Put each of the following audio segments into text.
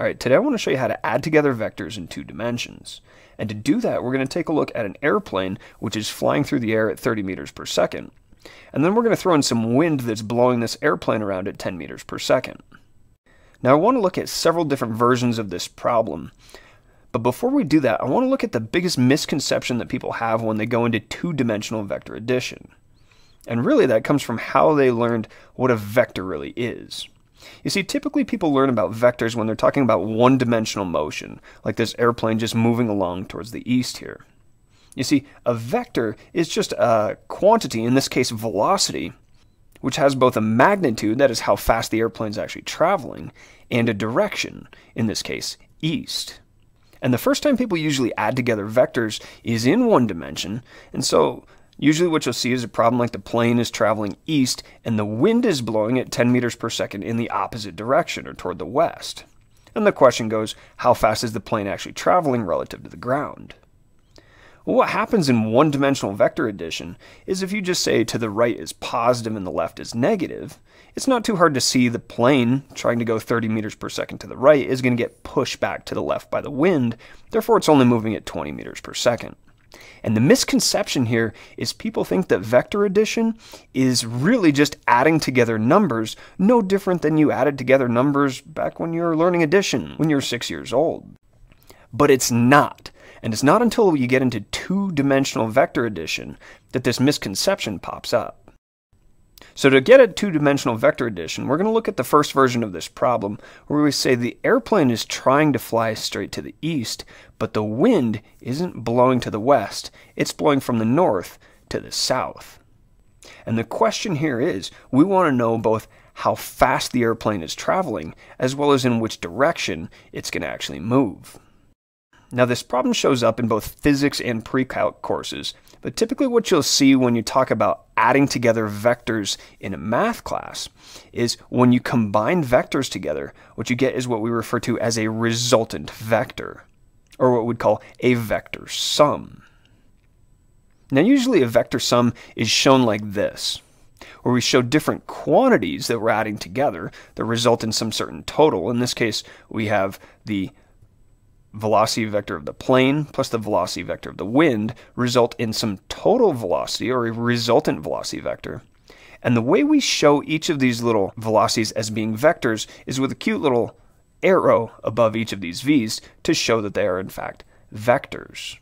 Alright, today I want to show you how to add together vectors in two dimensions. And to do that, we're going to take a look at an airplane, which is flying through the air at 30 meters per second. And then we're going to throw in some wind that's blowing this airplane around at 10 meters per second. Now I want to look at several different versions of this problem. But before we do that, I want to look at the biggest misconception that people have when they go into two-dimensional vector addition. And really that comes from how they learned what a vector really is. You see, typically people learn about vectors when they're talking about one-dimensional motion, like this airplane just moving along towards the east here. You see, a vector is just a quantity, in this case velocity, which has both a magnitude, that is how fast the airplane's actually traveling, and a direction, in this case, east. And the first time people usually add together vectors is in one dimension, and so usually what you'll see is a problem like the plane is traveling east and the wind is blowing at 10 meters per second in the opposite direction, or toward the west. And the question goes, how fast is the plane actually traveling relative to the ground? Well, what happens in one-dimensional vector addition is if you just say to the right is positive and the left is negative, it's not too hard to see the plane trying to go 30 meters per second to the right is going to get pushed back to the left by the wind, therefore it's only moving at 20 meters per second. And the misconception here is people think that vector addition is really just adding together numbers, no different than you added together numbers back when you were learning addition when you were 6 years old. But it's not. And it's not until you get into two-dimensional vector addition that this misconception pops up. So to get at two-dimensional vector addition, we're going to look at the first version of this problem, where we say the airplane is trying to fly straight to the east, but the wind isn't blowing to the west, it's blowing from the north to the south. And the question here is, we want to know both how fast the airplane is traveling, as well as in which direction it's going to actually move. Now this problem shows up in both physics and pre-calc courses, but typically what you'll see when you talk about adding together vectors in a math class is when you combine vectors together, what you get is what we refer to as a resultant vector, or what we'd call a vector sum. Now usually a vector sum is shown like this, where we show different quantities that we're adding together that result in some certain total. In this case, we have the velocity vector of the plane plus the velocity vector of the wind result in some total velocity, or a resultant velocity vector. And the way we show each of these little velocities as being vectors is with a cute little arrow above each of these v's to show that they are in fact vectors.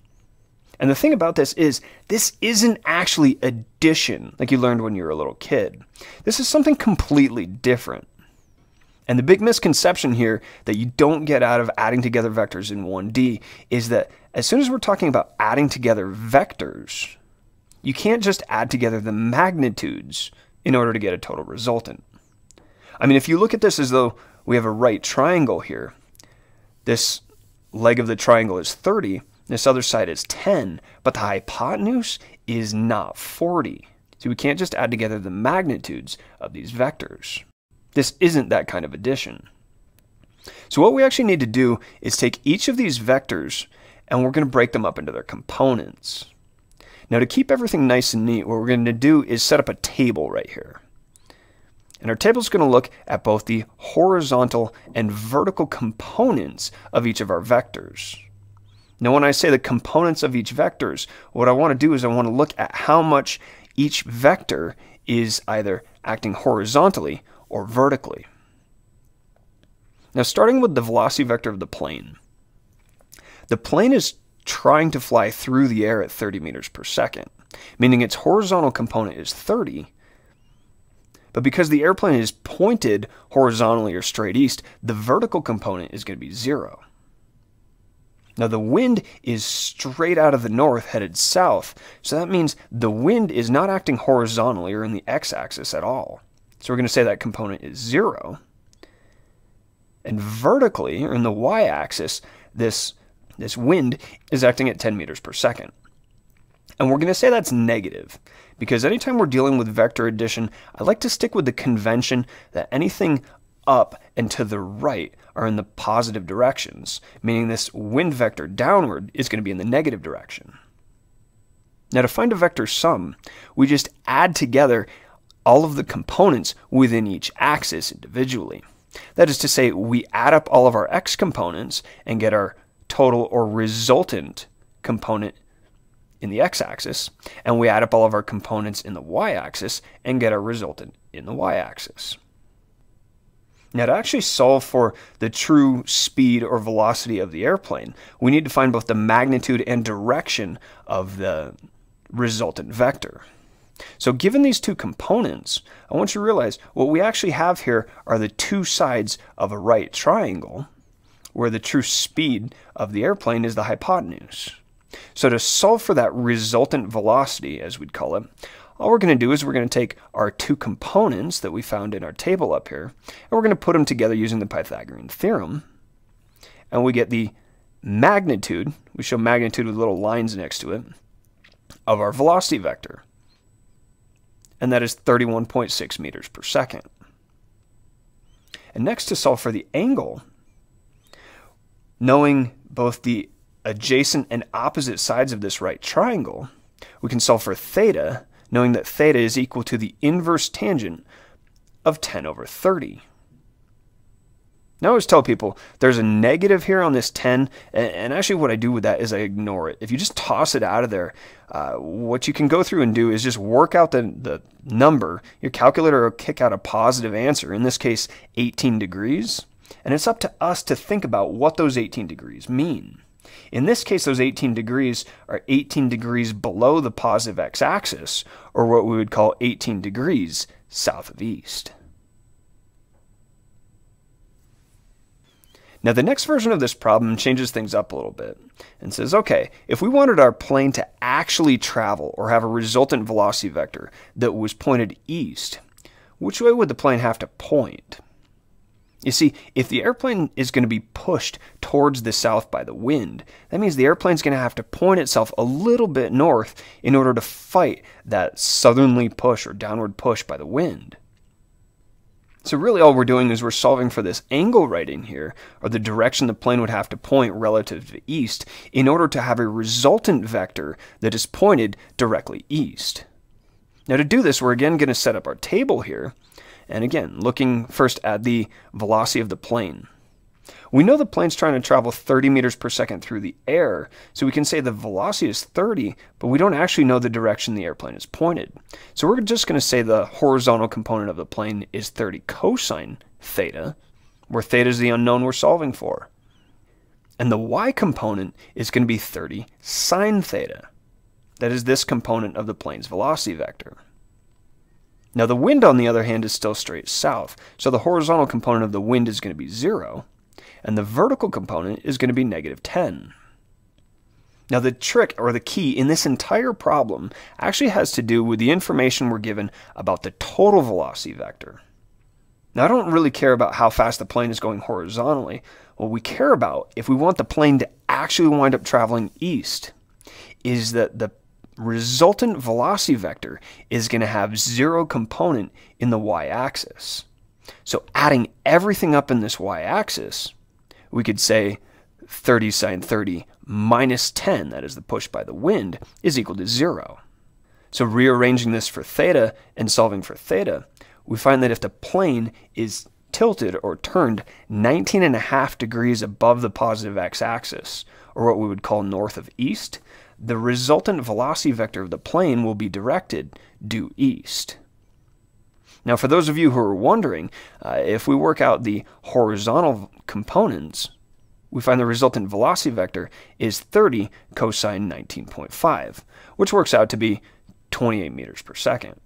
And the thing about this isn't actually addition like you learned when you were a little kid. This is something completely different. And the big misconception here that you don't get out of adding together vectors in 1D is that as soon as we're talking about adding together vectors, you can't just add together the magnitudes in order to get a total resultant. I mean, if you look at this as though we have a right triangle here, this leg of the triangle is 30, this other side is 10, but the hypotenuse is not 40. So we can't just add together the magnitudes of these vectors. This isn't that kind of addition. So what we actually need to do is take each of these vectors and we're going to break them up into their components. Now to keep everything nice and neat, what we're going to do is set up a table right here. And our table is going to look at both the horizontal and vertical components of each of our vectors. Now when I say the components of each vectors, what I want to do is I want to look at how much each vector is either acting horizontally or vertically. Now starting with the velocity vector of the plane is trying to fly through the air at 30 meters per second, meaning its horizontal component is 30, but because the airplane is pointed horizontally or straight east, the vertical component is going to be 0. Now the wind is straight out of the north headed south, so that means the wind is not acting horizontally or in the x-axis at all. So we're going to say that component is 0. And vertically, or in the y-axis, this wind is acting at 10 meters per second. And we're going to say that's negative, because anytime we're dealing with vector addition, I like to stick with the convention that anything up and to the right are in the positive directions, meaning this wind vector downward is going to be in the negative direction. Now to find a vector sum, we just add together all of the components within each axis individually. That is to say, we add up all of our x components and get our total or resultant component in the x-axis, and we add up all of our components in the y-axis and get our resultant in the y-axis. Now, to actually solve for the true speed or velocity of the airplane, we need to find both the magnitude and direction of the resultant vector. So given these two components, I want you to realize what we actually have here are the two sides of a right triangle, where the true speed of the airplane is the hypotenuse. So to solve for that resultant velocity, as we'd call it, all we're going to do is we're going to take our two components that we found in our table up here, and we're going to put them together using the Pythagorean theorem, and we get the magnitude, we show magnitude with little lines next to it, of our velocity vector, and that is 31.6 meters per second. And next, to solve for the angle, knowing both the adjacent and opposite sides of this right triangle, we can solve for theta, knowing that theta is equal to the inverse tangent of 10 over 30. Now I always tell people, there's a negative here on this 10, and actually what I do with that is I ignore it. If you just toss it out of there, what you can go through and do is just work out the number. Your calculator will kick out a positive answer, in this case 18 degrees, and it's up to us to think about what those 18 degrees mean. In this case, those 18 degrees are 18 degrees below the positive x-axis, or what we would call 18 degrees south of east. Now, the next version of this problem changes things up a little bit and says, okay, if we wanted our plane to actually travel or have a resultant velocity vector that was pointed east, which way would the plane have to point? You see, if the airplane is going to be pushed towards the south by the wind, that means the airplane's going to have to point itself a little bit north in order to fight that southerly push or downward push by the wind. So really all we're doing is we're solving for this angle right in here, or the direction the plane would have to point relative to east, in order to have a resultant vector that is pointed directly east. Now, to do this, we're again going to set up our table here. And again, looking first at the velocity of the plane. We know the plane's trying to travel 30 meters per second through the air, so we can say the velocity is 30, but we don't actually know the direction the airplane is pointed. So we're just going to say the horizontal component of the plane is 30 cosine theta, where theta is the unknown we're solving for. And the y component is going to be 30 sine theta. That is this component of the plane's velocity vector. Now, the wind, on the other hand, is still straight south, so the horizontal component of the wind is going to be 0, and the vertical component is going to be negative 10. Now, the trick, or the key, in this entire problem actually has to do with the information we're given about the total velocity vector. Now, I don't really care about how fast the plane is going horizontally. What we care about, if we want the plane to actually wind up traveling east, is that the resultant velocity vector is going to have 0 component in the y-axis. So adding everything up in this y-axis, we could say 30 sine 30 minus 10, that is the push by the wind, is equal to 0. So rearranging this for theta and solving for theta, we find that if the plane is tilted or turned 19.5 degrees above the positive x-axis, or what we would call north of east, the resultant velocity vector of the plane will be directed due east. Now, for those of you who are wondering, if we work out the horizontal components, we find the resultant velocity vector is 30 cosine 19.5, which works out to be 28 meters per second.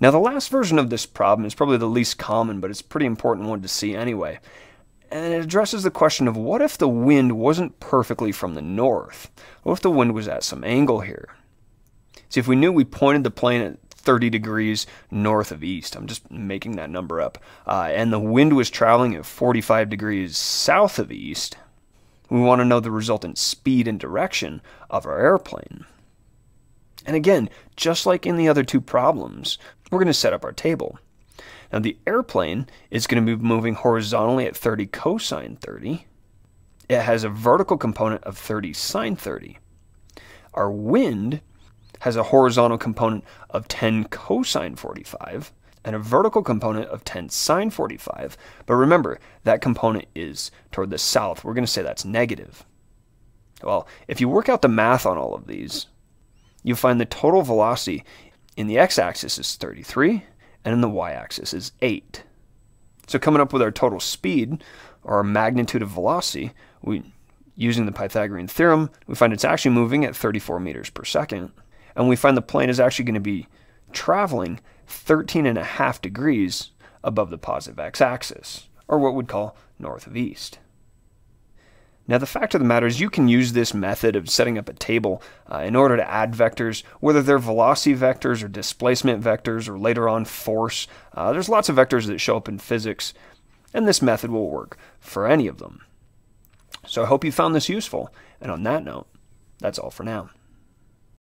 Now, the last version of this problem is probably the least common, but it's a pretty important one to see anyway. And it addresses the question of, what if the wind wasn't perfectly from the north? What if the wind was at some angle here? See, if we knew we pointed the plane at 30 degrees north of east, I'm just making that number up, and the wind was traveling at 45 degrees south of east, we want to know the resultant speed and direction of our airplane. And again, just like in the other two problems, we're going to set up our table. Now, the airplane is going to be moving horizontally at 30 cosine 30. It has a vertical component of 30 sine 30. Our wind has a horizontal component of 10 cosine 45, and a vertical component of 10 sine 45. But remember, that component is toward the south. We're going to say that's negative. Well, if you work out the math on all of these, you'll find the total velocity in the x-axis is 33, and in the y-axis is 8. So coming up with our total speed, or our magnitude of velocity, using the Pythagorean theorem, we find it's actually moving at 34 meters per second. And we find the plane is actually going to be traveling 13.5 degrees above the positive x-axis, or what we'd call north of east. Now the fact of the matter is you can use this method of setting up a table in order to add vectors, whether they're velocity vectors or displacement vectors or later on force. There's lots of vectors that show up in physics, and this method will work for any of them. So I hope you found this useful, and on that note, that's all for now.